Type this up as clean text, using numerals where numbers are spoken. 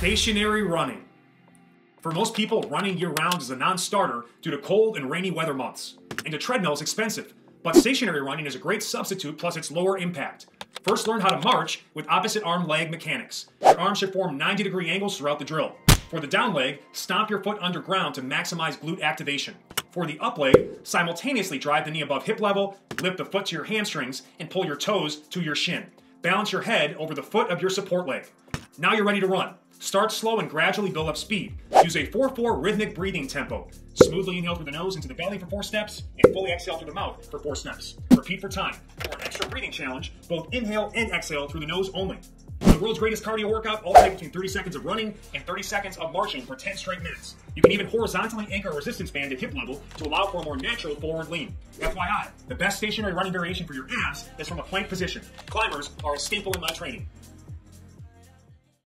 Stationary running. For most people, running year-round is a non-starter due to cold and rainy weather months. And a treadmill is expensive, but stationary running is a great substitute, plus it's lower impact. First learn how to march with opposite arm-leg mechanics. Your arm should form 90-degree angles throughout the drill. For the down leg, stomp your foot underground to maximize glute activation. For the up leg, simultaneously drive the knee above hip level, lift the foot to your hamstrings, and pull your toes to your shin. Balance your head over the foot of your support leg. Now you're ready to run. Start slow and gradually build up speed. Use a 4-4 rhythmic breathing tempo. Smoothly inhale through the nose into the belly for 4 steps, and fully exhale through the mouth for 4 steps. Repeat for time. For an extra breathing challenge, both inhale and exhale through the nose only. The world's greatest cardio workout alternates between 30 seconds of running and 30 seconds of marching for 10 straight minutes. You can even horizontally anchor a resistance band at hip level to allow for a more natural forward lean. FYI, the best stationary running variation for your abs is from a plank position. Climbers are a staple in my training.